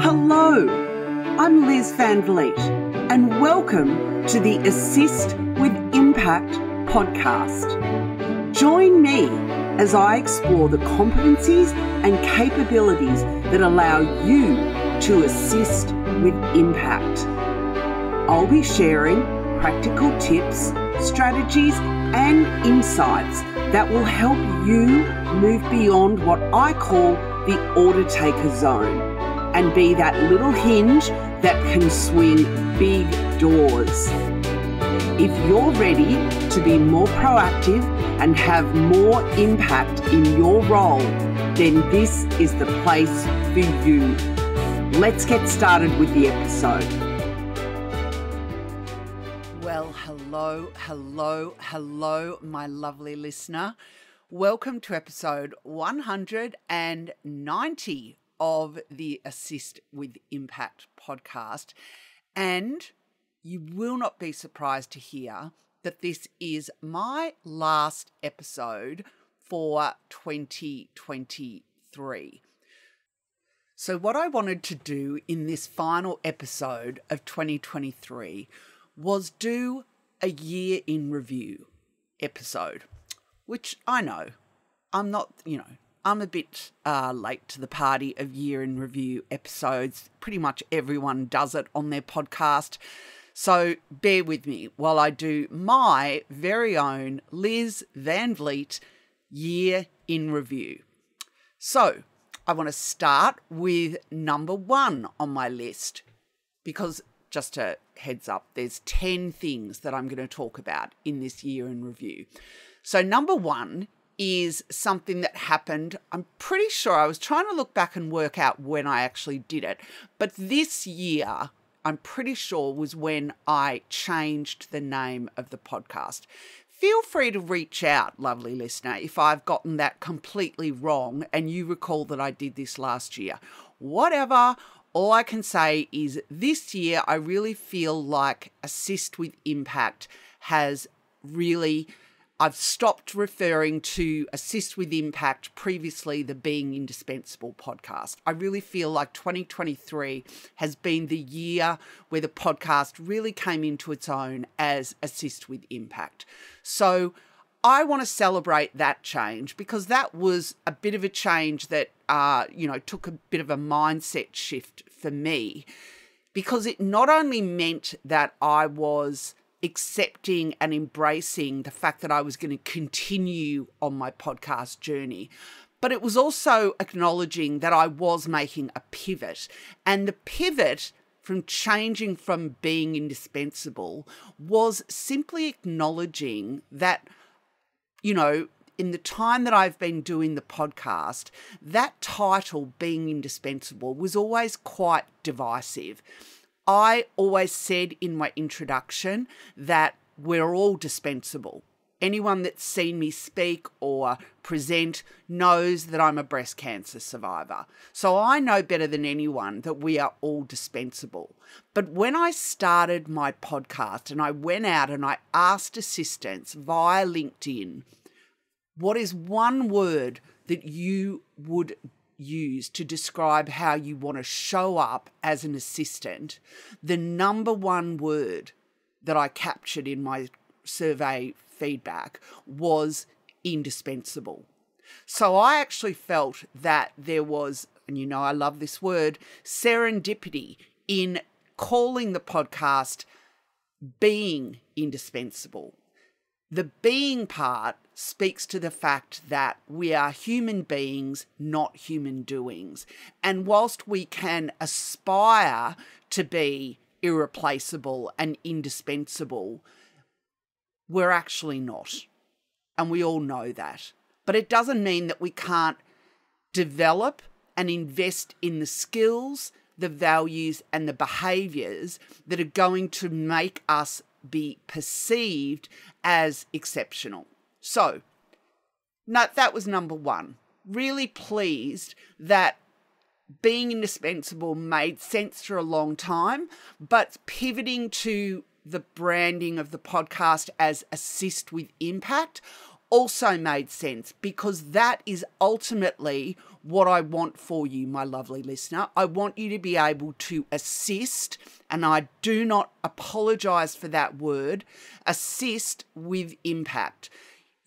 Hello, I'm Liz Van Vliet, and welcome to the Assist with Impact podcast. Join me as I explore the competencies and capabilities that allow you to assist with impact. I'll be sharing practical tips, strategies, and insights that will help you move beyond what I call the order taker zone, and be that little hinge that can swing big doors. If you're ready to be more proactive and have more impact in your role, then this is the place for you. Let's get started with the episode. Well, hello, my lovely listener. Welcome to episode 190 of the Assist with Impact podcast. And you will not be surprised to hear that this is my last episode for 2023. So what I wanted to do in this final episode of 2023 was do a year in review episode, which I know I'm not, I'm a bit late to the party of year in review episodes. Pretty much everyone does it on their podcast. So bear with me while I do my very own Liz Van Vliet year in review. So I want to start with number one on my list, because just a heads up, there's 10 things that I'm going to talk about in this year in review. So number one is something that happened. I'm pretty sure I was trying to look back and work out when I actually did it, but this year, I'm pretty sure, was when I changed the name of the podcast. Feel free to reach out, lovely listener, if I've gotten that completely wrong and you recall that I did this last year. Whatever, all I can say is this year, I really feel like Assist with Impact has really... I've stopped referring to Assist with Impact, previously the Being Indispensable podcast. I really feel like 2023 has been the year where the podcast really came into its own as Assist with Impact. So I want to celebrate that change, because that was a bit of a change that, took a bit of a mindset shift for me, because it not only meant that I was accepting and embracing the fact that I was going to continue on my podcast journey, but it was also acknowledging that I was making a pivot. And the pivot from changing from Being Indispensable was simply acknowledging that, in the time that I've been doing the podcast, that title, Being Indispensable, was always quite divisive. I always said in my introduction that we're all dispensable. Anyone that's seen me speak or present knows that I'm a breast cancer survivor. So I know better than anyone that we are all dispensable. But when I started my podcast and I went out and I asked assistants via LinkedIn, what is one word that you would use to describe how you want to show up as an assistant, the number one word that I captured in my survey feedback was indispensable. So I actually felt that there was, and I love this word, serendipity in calling the podcast Being Indispensable. The being part speaks to the fact that we are human beings, not human doings. And whilst we can aspire to be irreplaceable and indispensable, we're actually not. And we all know that. But it doesn't mean that we can't develop and invest in the skills, the values, and the behaviours that are going to make us be perceived as exceptional. So that was number one. Really pleased that Being Indispensable made sense for a long time, but pivoting to the branding of the podcast as Assist with Impact also made sense, because that is ultimately what I want for you, my lovely listener. I want you to be able to assist, and I do not apologize for that word, assist with impact.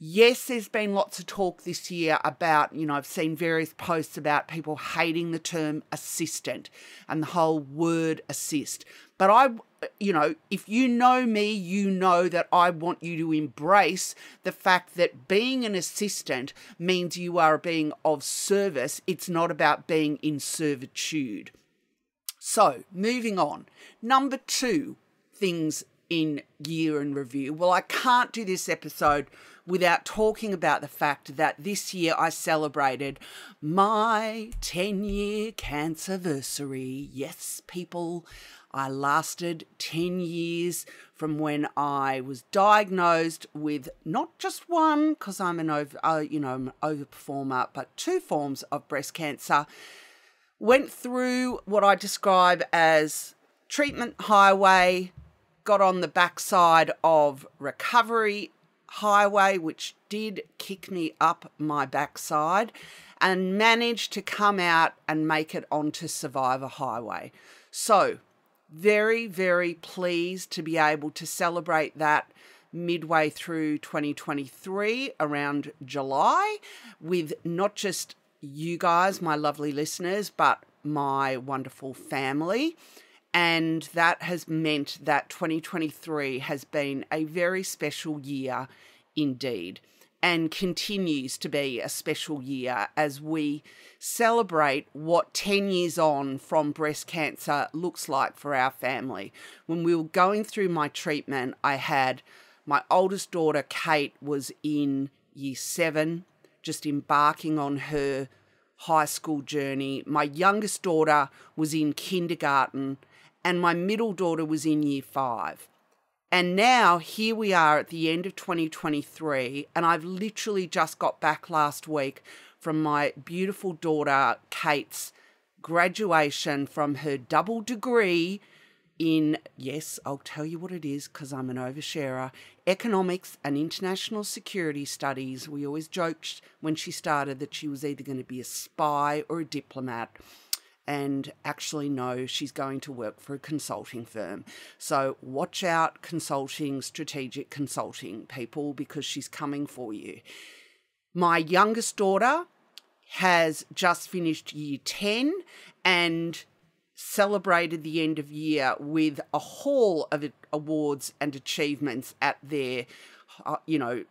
Yes, there's been lots of talk this year about, you know, I've seen various posts about people hating the term assistant and the whole word assist. But you know, if you know me, you know that I want you to embrace the fact that being an assistant means you are being of service. It's not about being in servitude. So moving on. Number two, things in year in review. Well, I can't do this episode without talking about the fact that this year I celebrated my 10-year cancerversary. Yes, people, I lasted 10 years from when I was diagnosed with not just one, because I'm an overperformer, but two forms of breast cancer. Went through what I describe as treatment highway, got on the backside of recovery highway, which did kick me up my backside, and managed to come out and make it onto Survivor Highway. So very, very pleased to be able to celebrate that midway through 2023 around July with not just you guys, my lovely listeners, but my wonderful family. And that has meant that 2023 has been a very special year indeed, and continues to be a special year as we celebrate what 10 years on from breast cancer looks like for our family. When we were going through my treatment, I had my oldest daughter, Kate, was in year 7, just embarking on her high school journey. My youngest daughter was in kindergarten, and my middle daughter was in year 5. And now here we are at the end of 2023, and I've literally just got back last week from my beautiful daughter Kate's graduation from her double degree in, yes, I'll tell you what it is because I'm an oversharer, economics and international security studies. We always joked when she started that she was either going to be a spy or a diplomat. And actually, no, she's going to work for a consulting firm. So watch out, consulting, strategic consulting people, because she's coming for you. My youngest daughter has just finished year 10 and celebrated the end of year with a haul of awards and achievements at their, you know,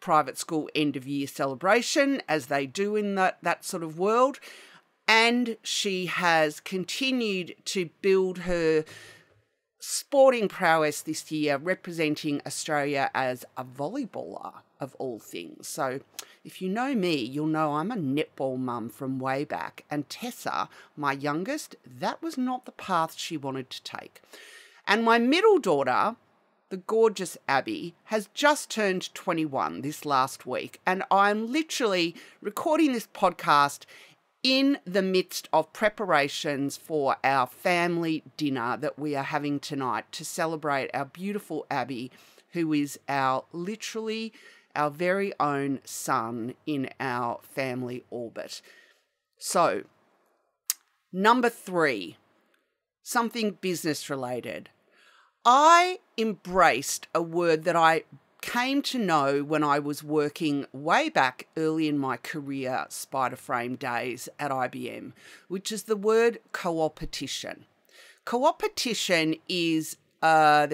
private school end of year celebration, as they do in that sort of world. And she has continued to build her sporting prowess this year, representing Australia as a volleyballer of all things. So if you know me, you'll know I'm a netball mum from way back. And Tessa, my youngest, that was not the path she wanted to take. And my middle daughter, the gorgeous Abby, has just turned 21 this last week. And I'm literally recording this podcast in the midst of preparations for our family dinner that we are having tonight to celebrate our beautiful Abby, who is our literally our very own son in our family orbit. So, number three, something business related. I embraced a word that I came to know when I was working way back early in my career, spider frame days at IBM, which is the word co-opertition. Co-opertition is, I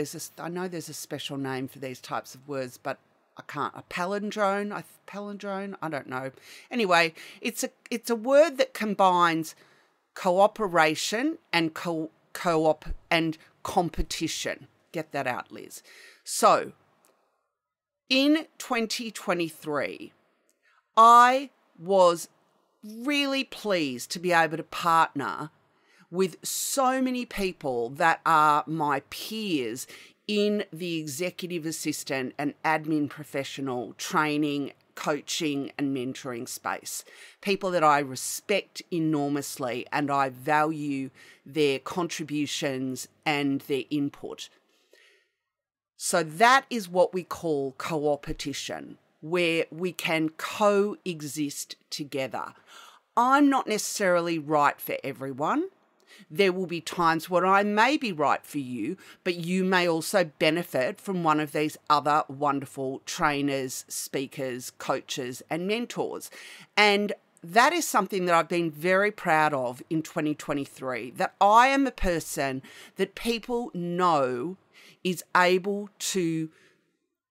know there's a special name for these types of words, but I can't, a palindrome, I don't know. Anyway, it's a word that combines cooperation and co-op and competition. Get that out, Liz. So, in 2023, I was really pleased to be able to partner with so many people that are my peers in the executive assistant and admin professional training, coaching and mentoring space. People that I respect enormously, and I value their contributions and their input. So that is what we call co-opertition, where we can coexist together. I'm not necessarily right for everyone. There will be times when I may be right for you, but you may also benefit from one of these other wonderful trainers, speakers, coaches, and mentors. And that is something that I've been very proud of in 2023, that I am a person that people know is able to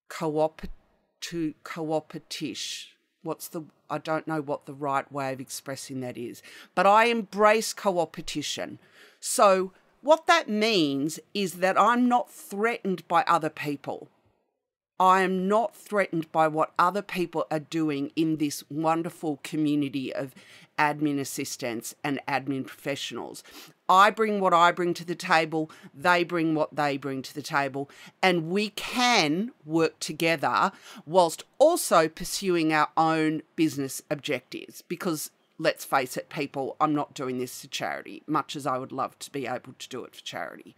co-opertition. I don't know what the right way of expressing that is, but I embrace co-opertition. So what that means is that I'm not threatened by other people. I am not threatened by what other people are doing in this wonderful community of admin assistants and admin professionals. I bring what I bring to the table. They bring what they bring to the table. And we can work together whilst also pursuing our own business objectives. Because let's face it, people, I'm not doing this for charity, much as I would love to be able to do it for charity.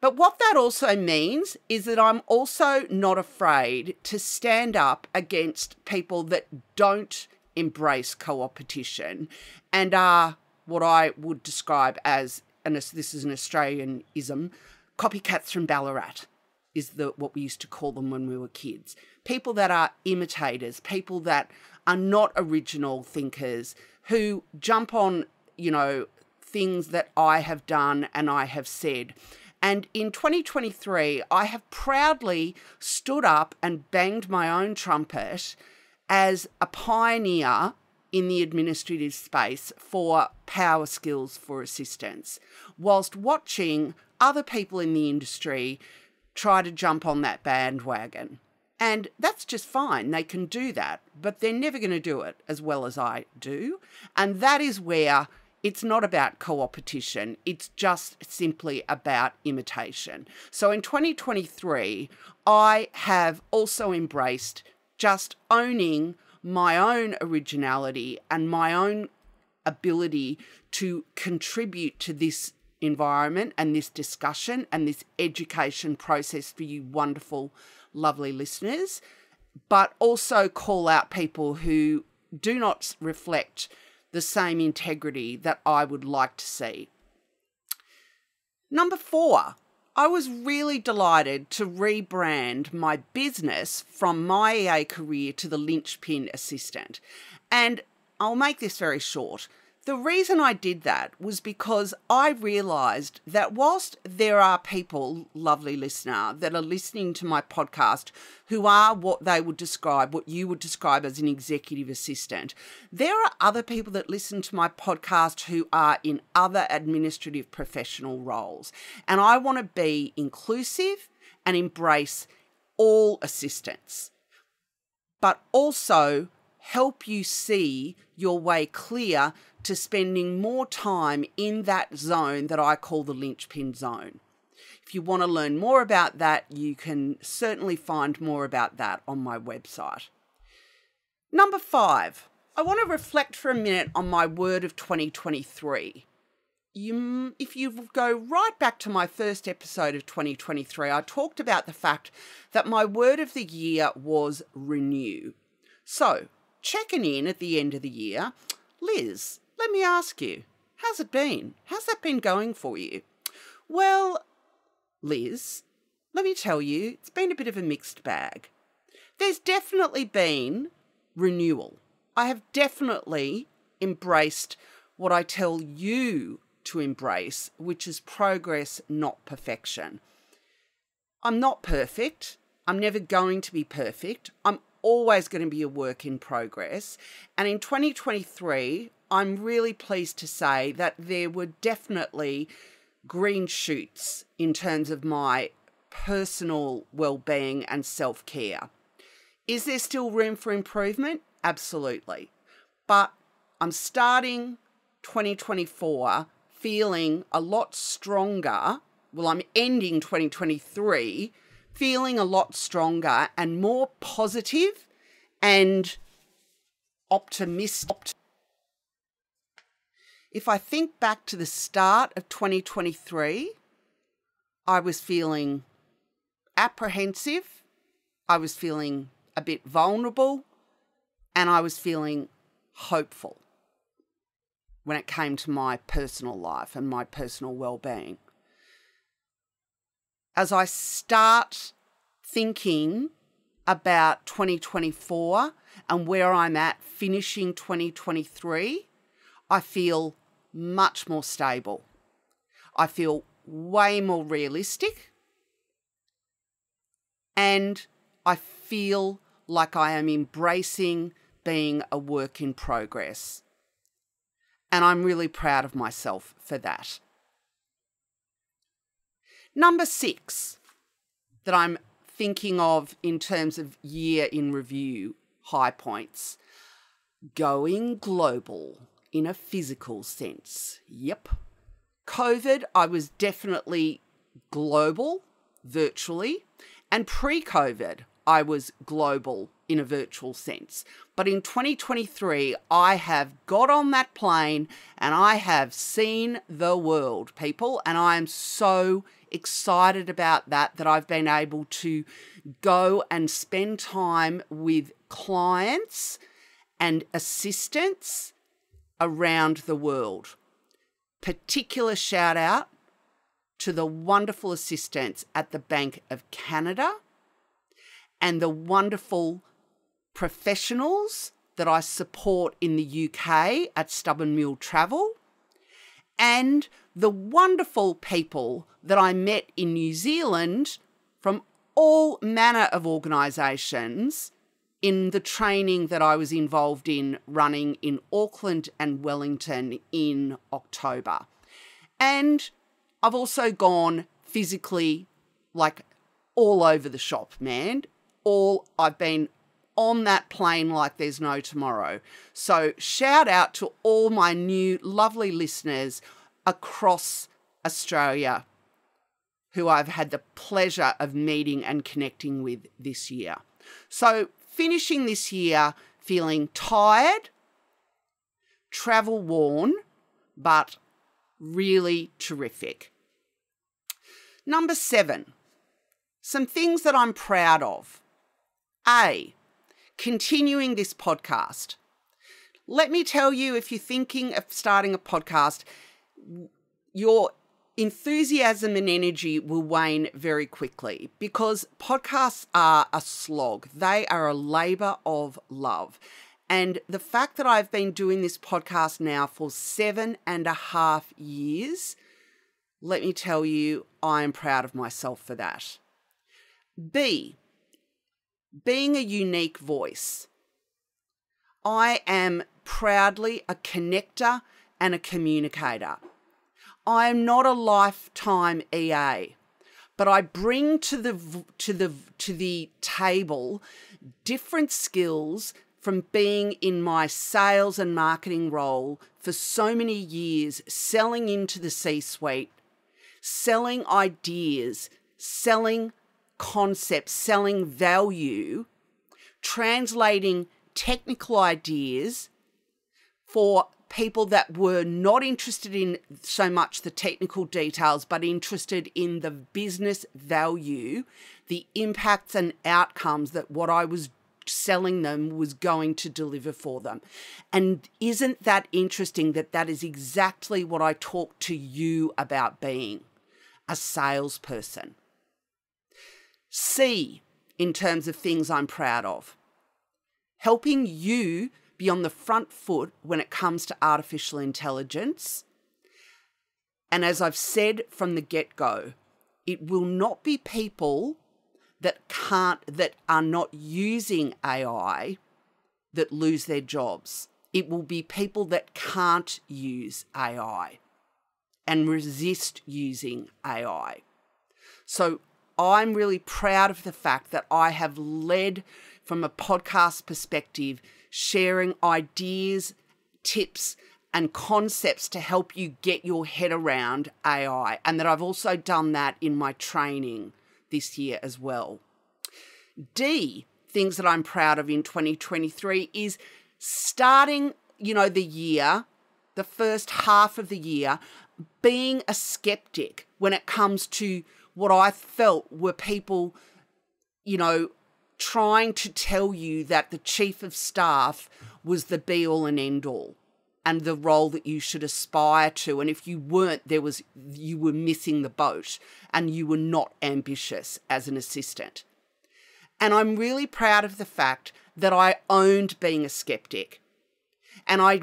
But what that also means is that I'm also not afraid to stand up against people that don't embrace co-opertition and are what I would describe as, and this is an Australianism, copycats from Ballarat is what we used to call them when we were kids. People that are imitators, people that are not original thinkers, who jump on, you know, things that I have done and I have said. And in 2023, I have proudly stood up and banged my own trumpet as a pioneer in the administrative space for Power Skills for assistants, whilst watching other people in the industry try to jump on that bandwagon. And that's just fine. They can do that, but they're never going to do it as well as I do. And that is where it's not about co-opertition. It's just simply about imitation. So in 2023, I have also embraced just owning my own originality and my own ability to contribute to this environment and this discussion and this education process for you wonderful, lovely listeners, but also call out people who do not reflect the same integrity that I would like to see. Number 4, I was really delighted to rebrand my business from My EA Career to The Linchpin Assistant. And I'll make this very short. The reason I did that was because I realised that whilst there are people, lovely listener, that are listening to my podcast who are what you would describe as an executive assistant, there are other people that listen to my podcast who are in other administrative professional roles. And I want to be inclusive and embrace all assistants, but also help you see your way clear to spending more time in that zone that I call the linchpin zone. If you want to learn more about that, you can certainly find more about that on my website. Number 5, I want to reflect for a minute on my word of 2023. If you go right back to my first episode of 2023, I talked about the fact that my word of the year was renew. So, checking in at the end of the year, Liz, let me ask you, how's it been? How's that been going for you? Well, Liz, let me tell you, it's been a bit of a mixed bag. There's definitely been renewal. I have definitely embraced what I tell you to embrace, which is progress, not perfection. I'm not perfect. I'm never going to be perfect. I'm always going to be a work in progress. And in 2023, I'm really pleased to say that there were definitely green shoots in terms of my personal well-being and self-care. Is there still room for improvement? Absolutely. But I'm starting 2024 feeling a lot stronger. Well, I'm ending 2023 feeling a lot stronger and more positive and optimistic. If I think back to the start of 2023, I was feeling apprehensive. I was feeling a bit vulnerable, and I was feeling hopeful when it came to my personal life and my personal well-being. As I start thinking about 2024 and where I'm at finishing 2023, I feel much more stable. I feel way more realistic, and I feel like I am embracing being a work in progress. And I'm really proud of myself for that. Number 6 that I'm thinking of in terms of year in review high points: going global in a physical sense. Yep. COVID, I was definitely global virtually, and pre-COVID, I was global in a virtual sense. But in 2023, I have got on that plane and I have seen the world, people, and I am so excited about that, that I've been able to go and spend time with clients and assistants around the world. Particular shout out to the wonderful assistants at the Bank of Canada and the wonderful professionals that I support in the UK at Stubborn Mule Travel, and the wonderful people that I met in New Zealand from all manner of organisations in the training that I was involved in running in Auckland and Wellington in October. And I've also gone physically, like, all over the shop, man. I've been on that plane like there's no tomorrow. So shout out to all my new lovely listeners across Australia who I've had the pleasure of meeting and connecting with this year. So finishing this year feeling tired, travel worn, but really terrific. Number 7, some things that I'm proud of. A, continuing this podcast. Let me tell you, if you're thinking of starting a podcast, your enthusiasm and energy will wane very quickly, because podcasts are a slog. They are a labor of love. And the fact that I've been doing this podcast now for 7.5 years, let me tell you, I am proud of myself for that. B, being a unique voice. I am proudly a connector and a communicator. I am not a lifetime EA, but I bring to the table different skills from being in my sales and marketing role for so many years, selling into the C-suite, selling ideas, selling concepts, selling value, translating technical ideas for people that were not interested in so much the technical details, but interested in the business value, the impacts and outcomes that what I was selling them was going to deliver for them. And isn't that interesting that that is exactly what I talk to you about being a salesperson? C, in terms of things I'm proud of, helping you be on the front foot when it comes to artificial intelligence. And as I've said from the get-go, it will not be people that are not using AI that lose their jobs. It will be people that can't use AI and resist using AI. So I'm really proud of the fact that I have led from a podcast perspective, sharing ideas, tips, and concepts to help you get your head around AI, and that I've also done that in my training this year as well. D, things that I'm proud of in 2023 is starting, you know, the year, the first half of the year, being a skeptic when it comes to what I felt were people, you know, trying to tell you that the Chief of Staff was the be-all and end-all and the role that you should aspire to. And if you weren't, you were missing the boat and you were not ambitious as an assistant. And I'm really proud of the fact that I owned being a skeptic. And I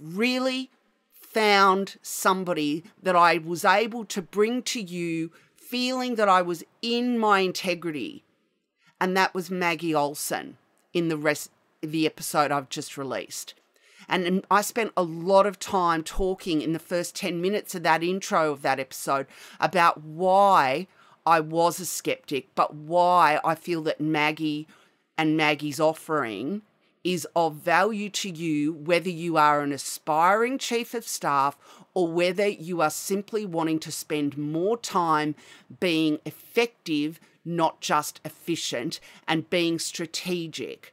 really found somebody that I was able to bring to you feeling that I was in my integrity. And that was Maggie Olson in the episode I've just released. And I spent a lot of time talking in the first 10 minutes of that intro of that episode about why I was a skeptic, but why I feel that Maggie and Maggie's offering is of value to you, whether you are an aspiring Chief of Staff or whether you are simply wanting to spend more time being effective, not just efficient, and being strategic.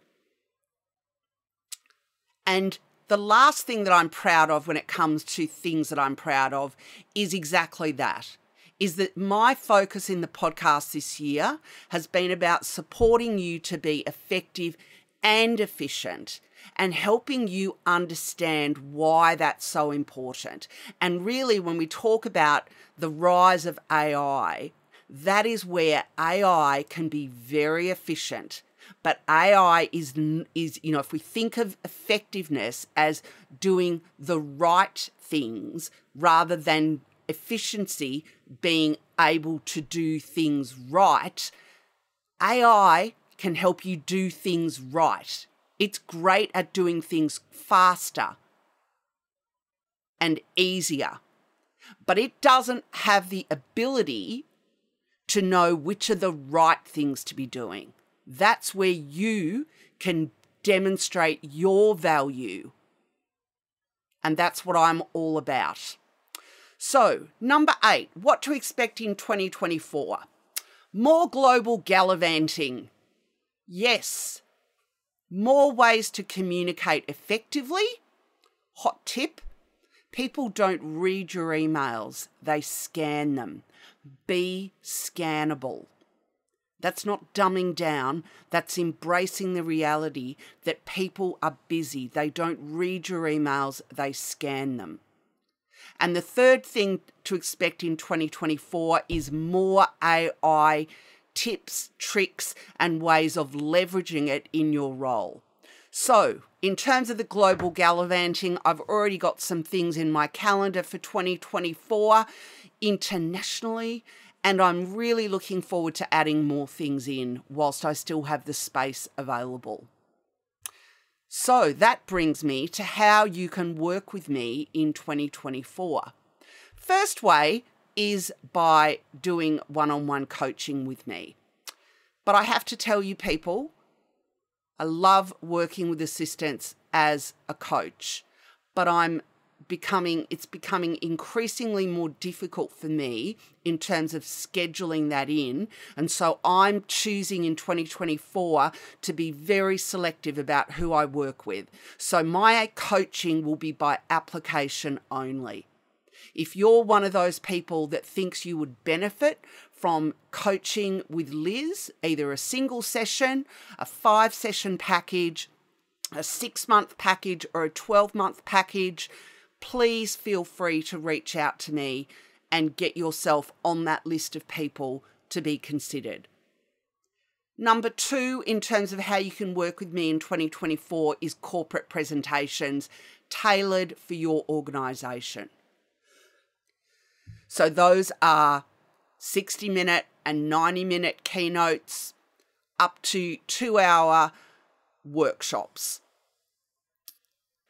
And the last thing that I'm proud of when it comes to things that I'm proud of is exactly that, is that my focus in the podcast this year has been about supporting you to be effective and efficient and helping you understand why that's so important. And really, when we talk about the rise of AI, that is where AI can be very efficient. But AI is, you know, if we think of effectiveness as doing the right things rather than efficiency being able to do things right, AI can help you do things right. It's great at doing things faster and easier, but it doesn't have the ability to know which are the right things to be doing. That's where you can demonstrate your value. And that's what I'm all about. So, number 8, what to expect in 2024. More global gallivanting. Yes, more ways to communicate effectively. Hot tip, people don't read your emails, they scan them. Be scannable. That's not dumbing down. That's embracing the reality that people are busy. They don't read your emails, they scan them. And the third thing to expect in 2024 is more AI tips, tricks, and ways of leveraging it in your role. So, in terms of the global gallivanting, I've already got some things in my calendar for 2024 internationally. And I'm really looking forward to adding more things in whilst I still have the space available. So that brings me to how you can work with me in 2024. First way is by doing one-on-one coaching with me. But I have to tell you people, I love working with assistants as a coach, but it's becoming increasingly more difficult for me in terms of scheduling that in. And so I'm choosing in 2024 to be very selective about who I work with. So my coaching will be by application only. If you're one of those people that thinks you would benefit from coaching with Liz, either a single session, a 5-session package, a 6-month package, or a 12-month package, please feel free to reach out to me and get yourself on that list of people to be considered. Number 2, in terms of how you can work with me in 2024 is corporate presentations tailored for your organisation. So those are 60-minute and 90-minute keynotes, up to 2-hour workshops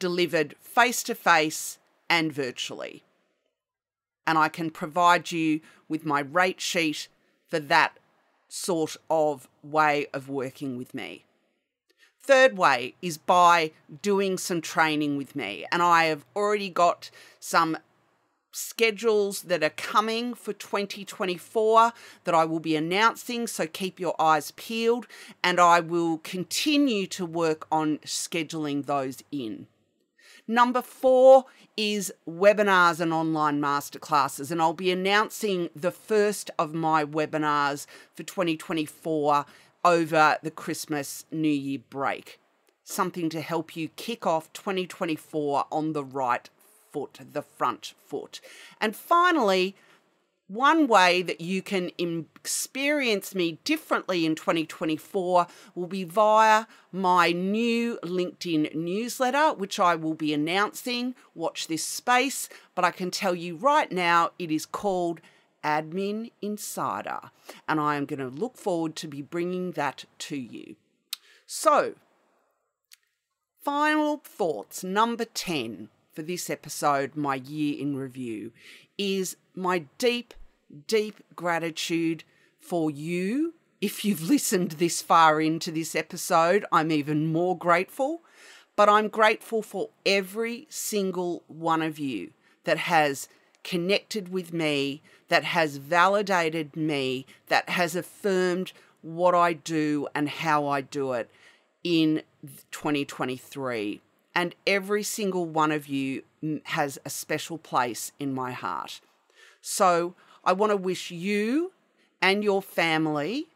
delivered face-to-face and virtually. And I can provide you with my rate sheet for that sort of way of working with me. Third way is by doing some training with me. And I have already got some schedules that are coming for 2024 that I will be announcing, so keep your eyes peeled. And I will continue to work on scheduling those in. Number 4 is webinars and online masterclasses, and I'll be announcing the first of my webinars for 2024 over the Christmas New Year break. Something to help you kick off 2024 on the right foot, the front foot. And finally, one way that you can experience me differently in 2024 will be via my new LinkedIn newsletter, which I will be announcing. Watch this space, but I can tell you right now it is called Admin Insider, and I am going to look forward to be bringing that to you. So, final thoughts, number 10 for this episode, my year in review, is my deep, deep gratitude for you. If you've listened this far into this episode, I'm even more grateful, but I'm grateful for every single one of you that has connected with me, that has validated me, that has affirmed what I do and how I do it in 2023. And every single one of you has a special place in my heart. So I want to wish you and your family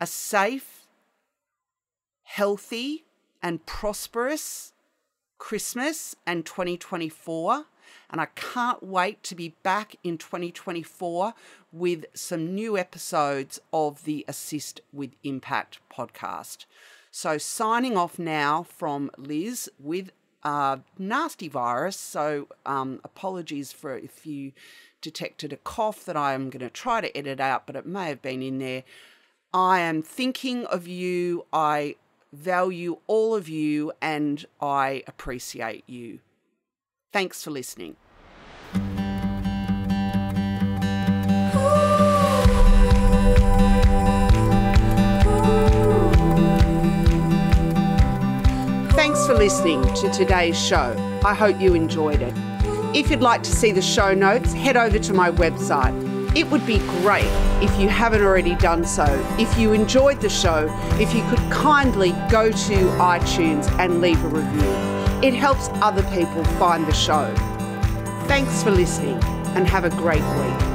a safe, healthy, and prosperous Christmas and 2024. And I can't wait to be back in 2024 with some new episodes of the Assist with Impact podcast. So signing off now from Liz with a nasty virus. So apologies for if you detected a cough that I am going to try to edit out, but it may have been in there. I am thinking of you. I value all of you and I appreciate you. Thanks for listening. Thanks for listening to today's show. I hope you enjoyed it. If you'd like to see the show notes, head over to my website. It would be great if you haven't already done so. If you enjoyed the show, if you could kindly go to iTunes and leave a review. It helps other people find the show. Thanks for listening and have a great week.